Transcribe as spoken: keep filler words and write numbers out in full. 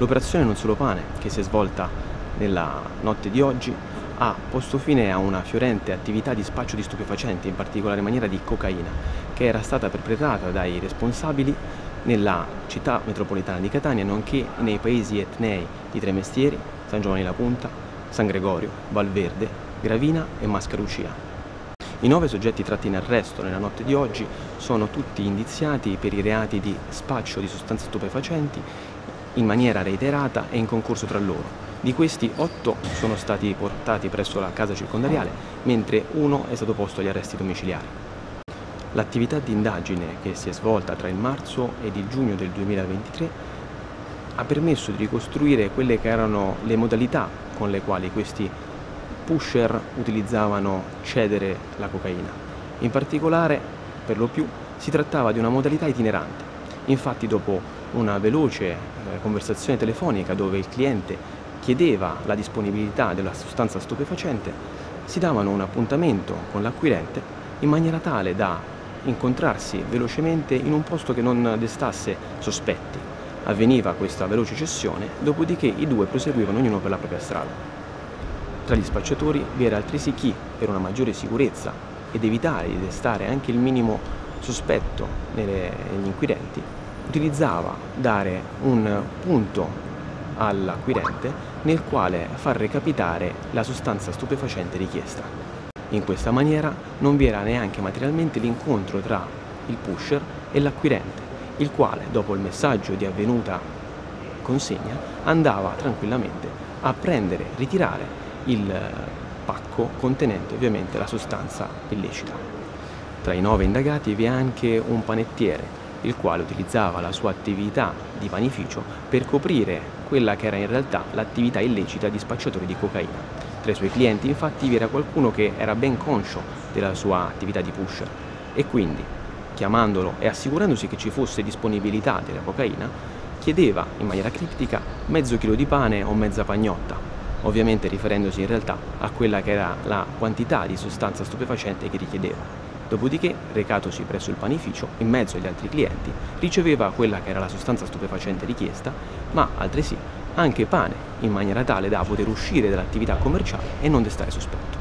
L'operazione Non solo pane, che si è svolta nella notte di oggi, ha posto fine a una fiorente attività di spaccio di stupefacenti, in particolare in maniera di cocaina, che era stata perpetrata dai responsabili nella città metropolitana di Catania, nonché nei paesi etnei di Tremestieri, San Giovanni La Punta, San Gregorio, Valverde, Gravina e Mascaruccia. I nove soggetti tratti in arresto nella notte di oggi sono tutti indiziati per i reati di spaccio di sostanze stupefacenti in maniera reiterata e in concorso tra loro. Di questi, otto sono stati portati presso la Casa Circondariale, mentre uno è stato posto agli arresti domiciliari. L'attività di indagine che si è svolta tra il marzo ed il giugno del duemilaventitré ha permesso di ricostruire quelle che erano le modalità con le quali questi pusher utilizzavano cedere la cocaina. In particolare, per lo più, si trattava di una modalità itinerante. Infatti, dopo una veloce eh, conversazione telefonica dove il cliente chiedeva la disponibilità della sostanza stupefacente, si davano un appuntamento con l'acquirente in maniera tale da incontrarsi velocemente in un posto che non destasse sospetti. Avveniva questa veloce cessione, dopodiché i due proseguivano ognuno per la propria strada. Tra gli spacciatori vi era altresì chi, per una maggiore sicurezza ed evitare di destare anche il minimo sospetto negli inquirenti, utilizzava dare un punto all'acquirente nel quale far recapitare la sostanza stupefacente richiesta. In questa maniera non vi era neanche materialmente l'incontro tra il pusher e l'acquirente, il quale, dopo il messaggio di avvenuta consegna, andava tranquillamente a prendere, ritirare il pacco contenente ovviamente la sostanza illecita. Tra i nove indagati vi è anche un panettiere, il quale utilizzava la sua attività di panificio per coprire quella che era in realtà l'attività illecita di spacciatore di cocaina. Tra i suoi clienti infatti vi era qualcuno che era ben conscio della sua attività di pusher e quindi, chiamandolo e assicurandosi che ci fosse disponibilità della cocaina, chiedeva in maniera criptica mezzo chilo di pane o mezza pagnotta, ovviamente riferendosi in realtà a quella che era la quantità di sostanza stupefacente che richiedeva. Dopodiché, recatosi presso il panificio, in mezzo agli altri clienti, riceveva quella che era la sostanza stupefacente richiesta, ma altresì anche pane, in maniera tale da poter uscire dall'attività commerciale e non destare sospetto.